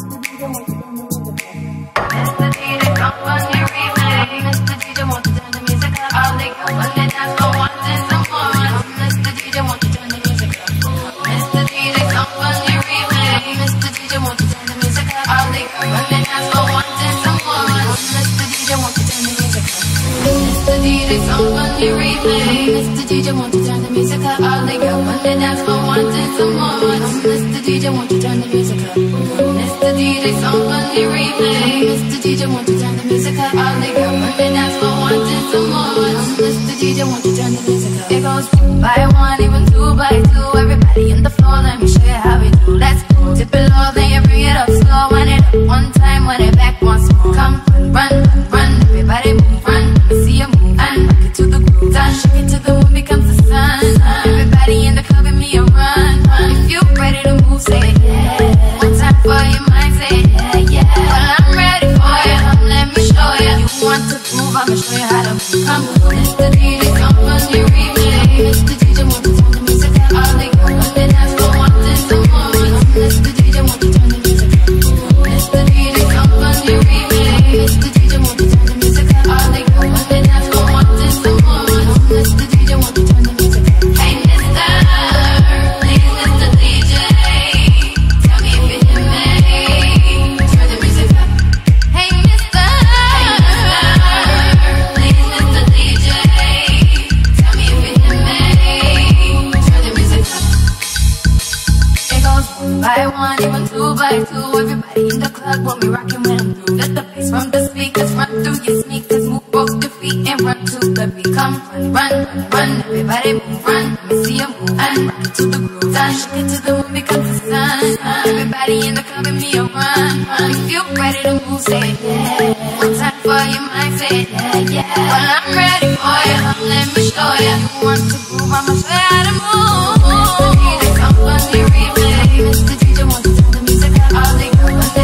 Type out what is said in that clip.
Mr. DJ, won't you turn the music up? All the girls on the dance floor wanting some more. Mr. DJ, won't you turn the music up? Mr. DJ, song on the replay. Mr. DJ, won't you turn the music up? All the girls on the dance floor wanting some more. Mr. DJ, won't you turn the music up? It goes one by one, even two by two. Everybody in the floor, let me show you how we do. Let's go, tip it low, then you bring it up slow. Wind it up one time, wind it back once more. Come, run, run, run, everybody move, run. See you move and rock it to the groove. Time shake it till the moon becomes the sun. Everybody in the club give me a run. If you're ready to move, say yeah. One time for your mind, say yeah, yeah. Well, I'm ready for you. Come, let me show you. You want to move? I'ma show you how to move. Come, Mr. DJ, come on your replay. Mr. DJ, won't you turn the music up? All they go on the dance floor wanting some more. Mr. DJ, won't you turn the music up? Mr. DJ, come on your replay. Mr. DJ, won't you turn the music up? All they go on the dance floor wanting some more. Mr. DJ, won't you turn the music up? Hey, mister, please, Mr. DJ, tell me if you hear me. Turn the music up. Hey, mister, please, Mr. DJ, tell me if you hear me. Turn the music up. It goes one by one, even two by two. Everybody in the club want me rocking when I'm through. Let the bass from the speakers run through your sneakers. Move both your feet and run to the beat. Come, run, run, run, run, everybody move, run. Let me see you move and rock it to the groove. Time shake it till the moon becomes the sun. Everybody in the club give me a run. If you're ready to move, say yeah. One time for your mind, say yeah, yeah. Well, I'm ready for you. Come, let me show you. You want to move? I'ma show you how to move. Mr. DJ, come on the replay. Mr. DJ, won't you turn the music up? All they go on.